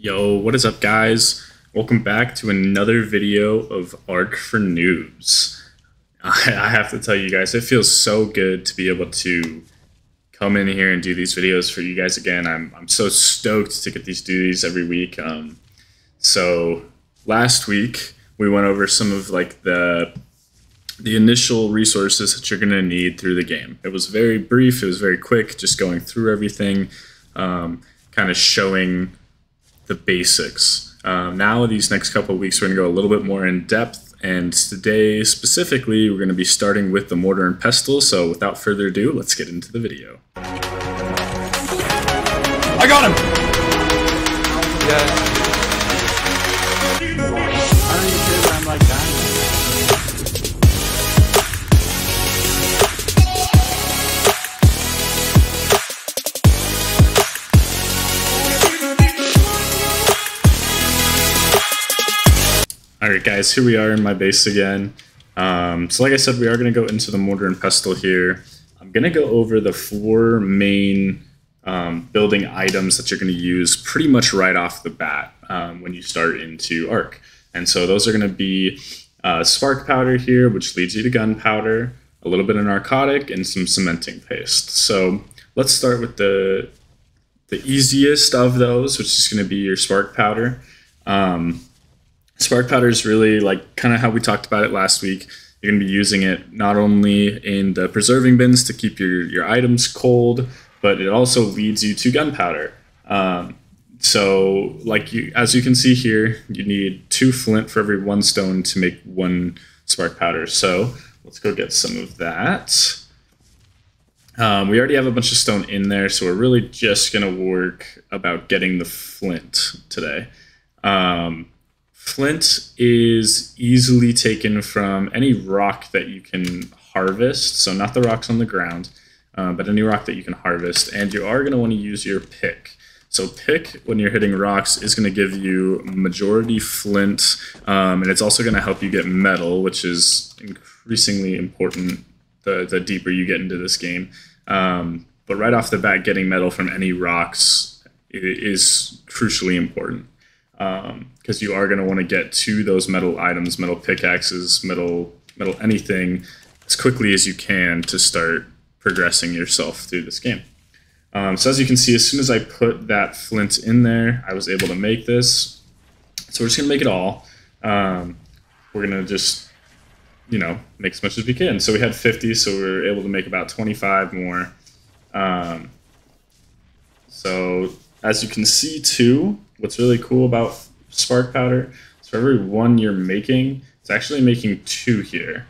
Yo, what is up, guys? Welcome back to another video of Ark for Noobs. I have to tell you guys, it feels so good to be able to come in here and do these videos for you guys again. I'm so stoked to get these duties every week. So last week we went over some of like the initial resources that you're gonna need through the game. It was very brief. It was very quick, just going through everything, kind of showing the basics. Now these next couple of weeks we're gonna go a little bit more in depth, and today specifically we're gonna be starting with the mortar and pestle. So without further ado, let's get into the video. I got him! Yeah. I don't even care if I'm like Alright guys, here we are in my base again. So like I said, we are going to go into the mortar and pestle here. I'm going to go over the four main building items that you're going to use pretty much right off the bat when you start into Ark. And so those are going to be spark powder here, which leads you to gunpowder, a little bit of narcotic, and some cementing paste. So let's start with the easiest of those, which is going to be your spark powder. Spark powder is really like kind of how we talked about it last week. You're going to be using it not only in the preserving bins to keep your items cold, but it also leads you to gunpowder. So like as you can see here, you need 2 flint for every 1 stone to make 1 spark powder. So let's go get some of that. We already have a bunch of stone in there, so we're really just going to work about getting the flint today. Flint is easily taken from any rock that you can harvest, so not the rocks on the ground, but any rock that you can harvest, and you are going to want to use your pick. So pick, when you're hitting rocks, is going to give you majority flint, and it's also going to help you get metal, which is increasingly important the deeper you get into this game. But right off the bat, getting metal from any rocks is crucially important. Because you are going to want to get to those metal items, metal pickaxes, metal anything, as quickly as you can to start progressing yourself through this game. So as you can see, as soon as I put that flint in there, I was able to make this. So we're just going to make it all. We're going to just, you know, make as much as we can. So we had 50, so we were able to make about 25 more. So as you can see too, what's really cool about spark powder is for every 1 you're making, it's actually making 2 here.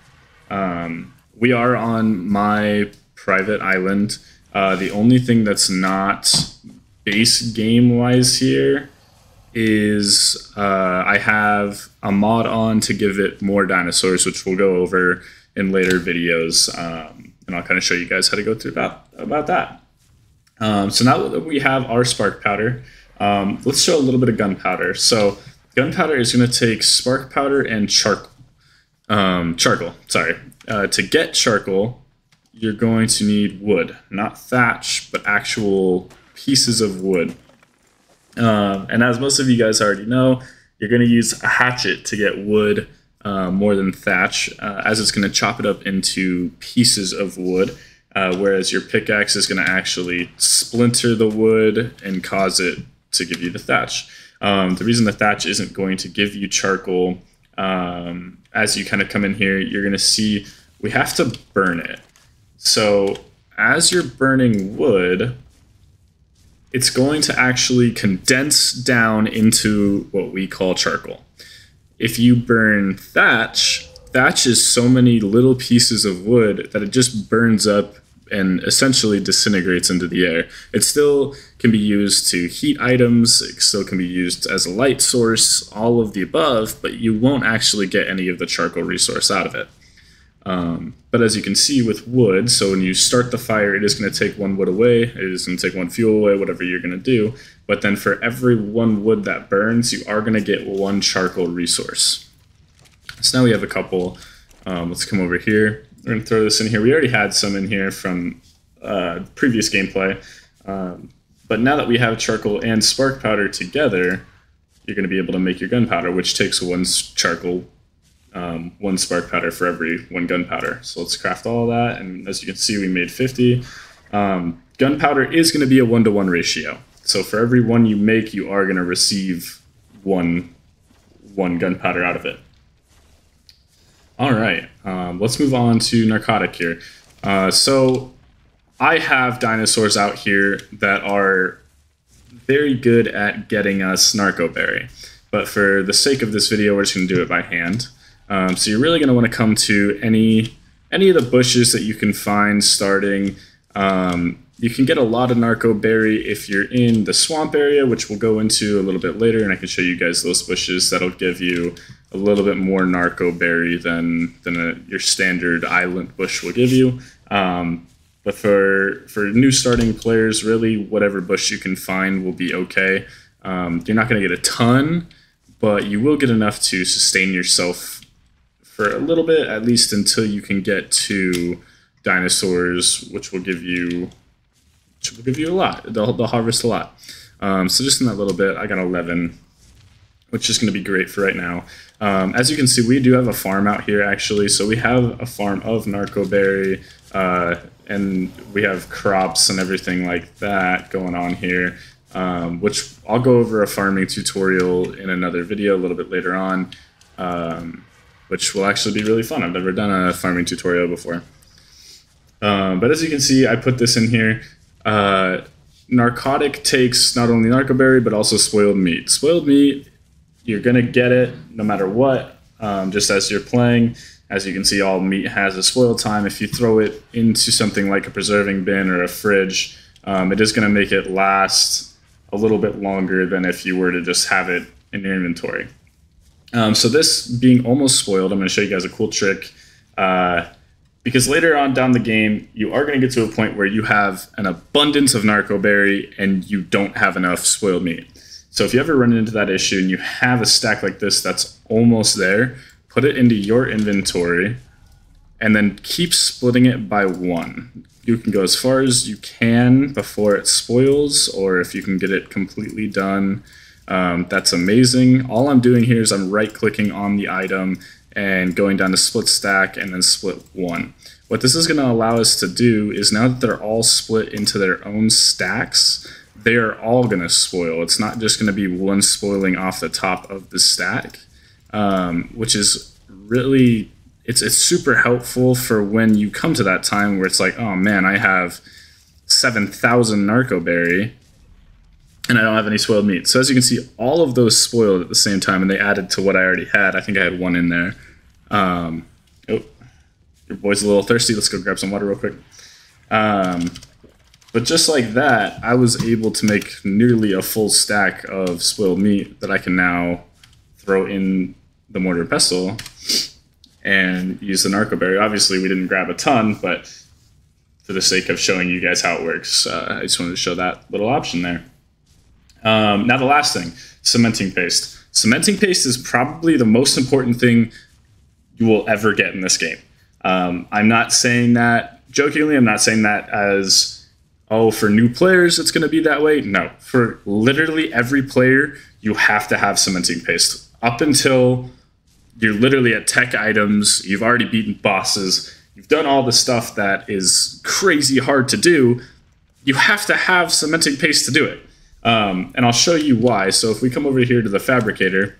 We are on my private island. The only thing that's not base game-wise here is I have a mod on to give it more dinosaurs, which we'll go over in later videos, and I'll kind of show you guys how to go through about that. So now that we have our spark powder, let's show a little bit of gunpowder. So gunpowder is going to take spark powder and charcoal. Sorry. To get charcoal, you're going to need wood, not thatch, but actual pieces of wood. And as most of you guys already know, you're going to use a hatchet to get wood more than thatch, as it's going to chop it up into pieces of wood. Whereas your pickaxe is going to actually splinter the wood and cause it to give you the thatch. The reason the thatch isn't going to give you charcoal, as you kind of come in here, you're going to see we have to burn it. So as you're burning wood, it's going to actually condense down into what we call charcoal. If you burn thatch, thatch is so many little pieces of wood that it just burns up and essentially disintegrates into the air. It still can be used to heat items, it still can be used as a light source, all of the above, but you won't actually get any of the charcoal resource out of it. But as you can see with wood, so when you start the fire, it is going to take 1 wood away, it is going to take 1 fuel away, whatever you're going to do, but then for every 1 wood that burns, you are going to get 1 charcoal resource. So now we have a couple. Let's come over here. We're going to throw this in here. We already had some in here from previous gameplay. But now that we have charcoal and spark powder together, you're going to be able to make your gunpowder, which takes one charcoal, one spark powder for every one gunpowder. So let's craft all that, and as you can see, we made 50. Gunpowder is going to be a 1-to-1 ratio. So for every one you make, you are going to receive one gunpowder out of it. All right, let's move on to narcotic here. So I have dinosaurs out here that are very good at getting us narcoberry, but for the sake of this video, we're just going to do it by hand. So you're really going to want to come to any of the bushes that you can find starting. You can get a lot of narcoberry if you're in the swamp area, which we'll go into a little bit later, and I can show you guys those bushes. That'll give you a little bit more narcoberry than your standard island bush will give you. But for new starting players, really, whatever bush you can find will be okay. You're not going to get a ton, but you will get enough to sustain yourself for a little bit, at least until you can get to dinosaurs, which will give you... which will give you a lot. They'll harvest a lot. So just in that little bit, I got 11, which is going to be great for right now. As you can see, we do have a farm out here, actually. So we have a farm of narcoberry, and we have crops and everything like that going on here, which I'll go over a farming tutorial in another video a little bit later on, which will actually be really fun. I've never done a farming tutorial before. But as you can see, I put this in here. Narcotic takes not only narcoberry, but also spoiled meat. Spoiled meat, you're going to get it no matter what, just as you're playing. As you can see, all meat has a spoil time. If you throw it into something like a preserving bin or a fridge, it is going to make it last a little bit longer than if you were to just have it in your inventory. So this being almost spoiled, I'm going to show you guys a cool trick. Because later on down the game, you are going to get to a point where you have an abundance of narcoberry and you don't have enough spoiled meat. So if you ever run into that issue and you have a stack like this that's almost there, put it into your inventory and then keep splitting it by one. You can go as far as you can before it spoils, or if you can get it completely done, that's amazing. All I'm doing here is I'm right-clicking on the item and going down to split stack and then split one. What this is going to allow us to do is, now that they're all split into their own stacks, they are all going to spoil. It's not just going to be one spoiling off the top of the stack, which is really, it's super helpful for when you come to that time where it's like, oh man, I have 7,000 narcoberry and I don't have any spoiled meat. So as you can see, all of those spoiled at the same time, and they added to what I already had. I think I had one in there. Oh, your boy's a little thirsty. Let's go grab some water real quick. But just like that, I was able to make nearly a full stack of spoiled meat that I can now throw in the mortar and pestle and use the narcoberry. Obviously, we didn't grab a ton, but for the sake of showing you guys how it works, I just wanted to show that little option there. Now the last thing, cementing paste. Cementing paste is probably the most important thing you will ever get in this game. I'm not saying that jokingly. I'm not saying that as, oh, for new players it's going to be that way. No, for literally every player, you have to have cementing paste. Up until you're literally at tech items, you've already beaten bosses, you've done all the stuff that is crazy hard to do, you have to have cementing paste to do it. And I'll show you why. So if we come over here to the fabricator,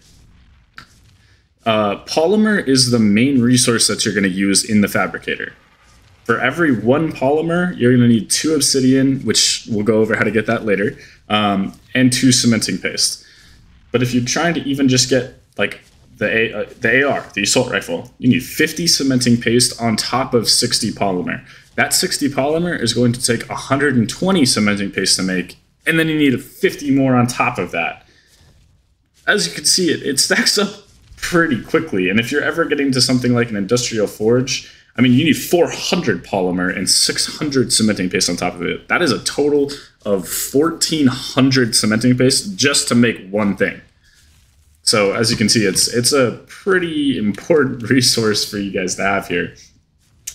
polymer is the main resource that you're going to use in the fabricator. For every one polymer, you're going to need 2 obsidian, which we'll go over how to get that later, and 2 cementing paste. But if you're trying to even just get like the assault rifle, you need 50 cementing paste on top of 60 polymer. That 60 polymer is going to take 120 cementing paste to make, and then you need 50 more on top of that. As you can see, it stacks up pretty quickly. And if you're ever getting to something like an industrial forge, I mean, you need 400 polymer and 600 cementing paste on top of it. That is a total of 1,400 cementing paste just to make one thing. So as you can see, it's a pretty important resource for you guys to have here.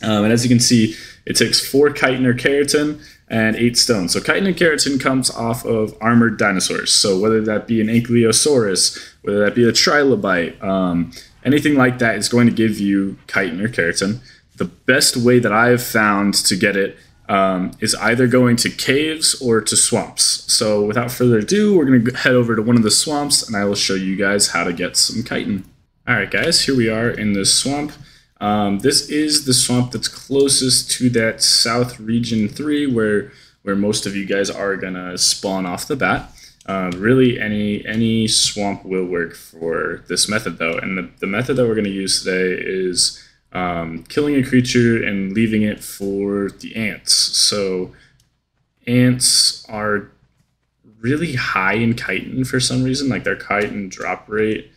And as you can see, it takes 4 chitin or keratin, and 8 stone. So chitin and keratin comes off of armored dinosaurs. So whether that be an ankylosaurus, whether that be a trilobite, anything like that is going to give you chitin or keratin. The best way that I have found to get it is either going to caves or to swamps. So without further ado, we're going to head over to one of the swamps and I will show you guys how to get some chitin. All right, guys, here we are in this swamp. This is the swamp that's closest to that South Region 3 where most of you guys are going to spawn off the bat. Really, any swamp will work for this method, though. And the method that we're going to use today is killing a creature and leaving it for the ants. So ants are really high in chitin for some reason. Like, their chitin drop rate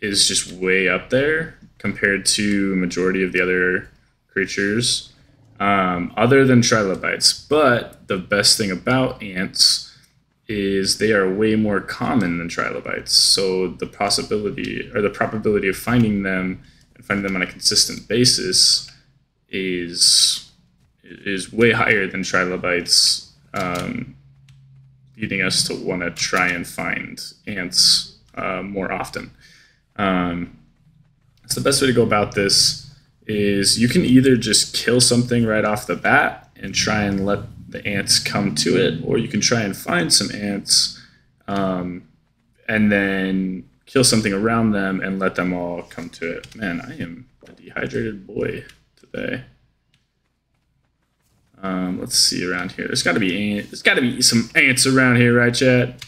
is just way up there compared to majority of the other creatures, other than trilobites. But the best thing about ants is they are way more common than trilobites. So the possibility or the probability of finding them and finding them on a consistent basis is way higher than trilobites, leading us to want to try and find ants more often. So the best way to go about this is you can either just kill something right off the bat and try and let the ants come to it, or you can try and find some ants and then kill something around them and let them all come to it. Man, I am a dehydrated boy today. Let's see around here. There's got to be some ants around here, right, chat?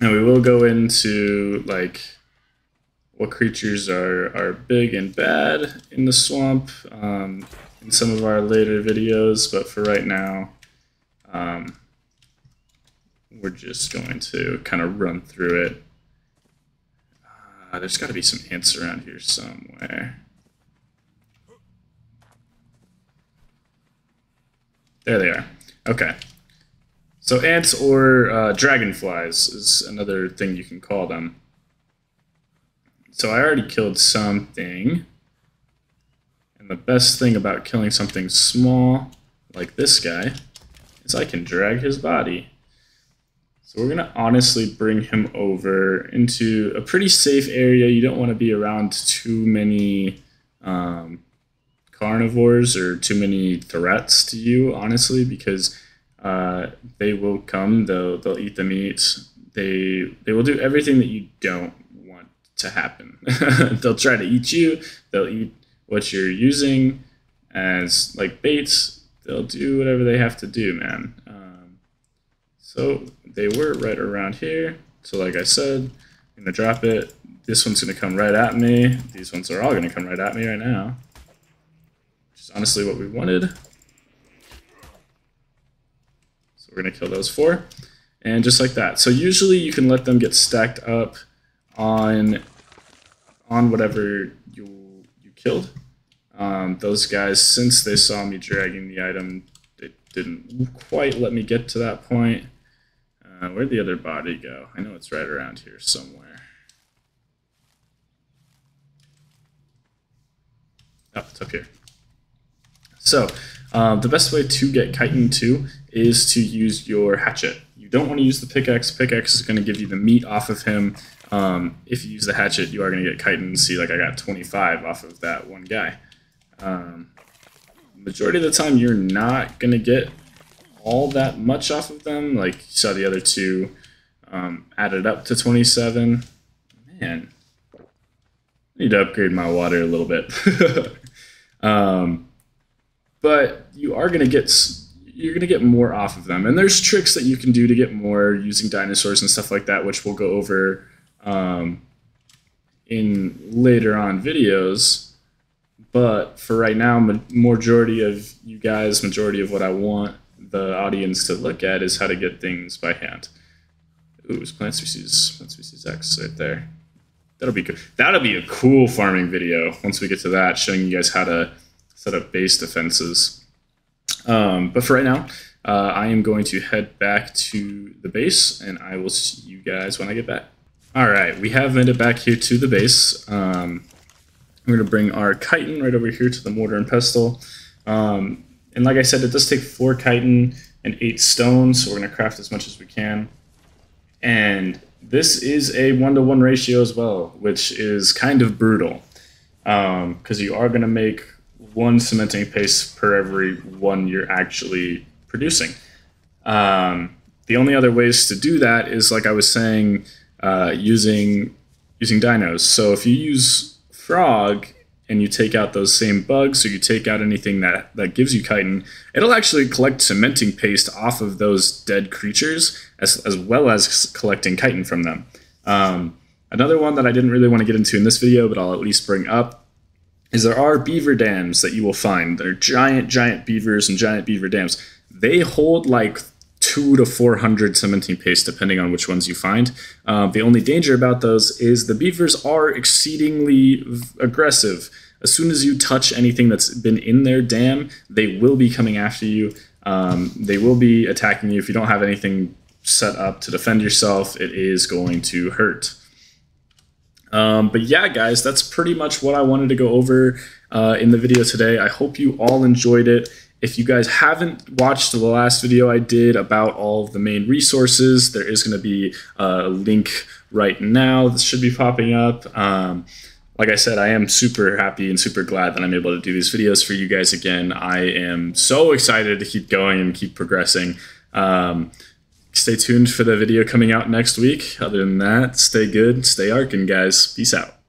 And we will go into like what creatures are big and bad in the swamp in some of our later videos, but for right now, we're just going to kind of run through it. There's got to be some ants around here somewhere. There they are. Okay. So ants or dragonflies is another thing you can call them. So I already killed something. And the best thing about killing something small, like this guy, is I can drag his body. So we're gonna honestly bring him over into a pretty safe area. You don't wanna be around too many carnivores or too many threats to you, honestly, because they will come, they'll eat the meat, they will do everything that you don't want to happen. They'll try to eat you, they'll eat what you're using as like baits, they'll do whatever they have to do, man. So they were right around here, so like I said, I'm going to drop it. This one's going to come right at me, these ones are all going to come right at me right now, which is honestly what we wanted. We're going to kill those 4, and just like that. So usually you can let them get stacked up on whatever you killed. Those guys, since they saw me dragging the item, they didn't quite let me get to that point. Where'd the other body go? I know it's right around here somewhere. Oh, it's up here. So the best way to get chitin too is to use your hatchet. You don't want to use the pickaxe. Pickaxe is going to give you the meat off of him. If you use the hatchet, you are going to get chitin. See, like I got 25 off of that one guy. Majority of the time, you're not going to get all that much off of them. Like you saw the other 2 added up to 27. Man, I need to upgrade my water a little bit. But you are going to get... you're going to get more off of them. And there's tricks that you can do to get more using dinosaurs and stuff like that, which we'll go over in later on videos. But for right now, majority of you guys, majority of what I want the audience to look at is how to get things by hand. Ooh, it's plant species X right there. That'll be good. That'll be a cool farming video once we get to that, showing you guys how to set up base defenses. But for right now, I am going to head back to the base, and I will see you guys when I get back. All right, we have made it back here to the base. I'm going to bring our chitin right over here to the mortar and pestle. And like I said, it does take 4 chitin and 8 stone, so we're going to craft as much as we can. And this is a 1-to-1 ratio as well, which is kind of brutal, because you are going to make 1 cementing paste per every 1 you're actually producing. The only other ways to do that is, like I was saying, using dinos. So if you use frog and you take out those same bugs, so you take out anything that gives you chitin, it'll actually collect cementing paste off of those dead creatures as well as collecting chitin from them. Another one that I didn't really want to get into in this video, but I'll at least bring up, is there are beaver dams that you will find. They're giant, giant beavers and giant beaver dams. They hold like 200 to 400 cementing paste, depending on which ones you find. The only danger about those is the beavers are exceedingly aggressive. As soon as you touch anything that's been in their dam, they will be coming after you. They will be attacking you. If you don't have anything set up to defend yourself, it is going to hurt. But yeah, guys, that's pretty much what I wanted to go over in the video today. I hope you all enjoyed it. If you guys haven't watched the last video I did about all of the main resources, there is going to be a link right now that should be popping up. Like I said, I am super happy and super glad that I'm able to do these videos for you guys again. I am so excited to keep going and keep progressing. Stay tuned for the video coming out next week. Other than that, stay good, stay Arkin, guys. Peace out.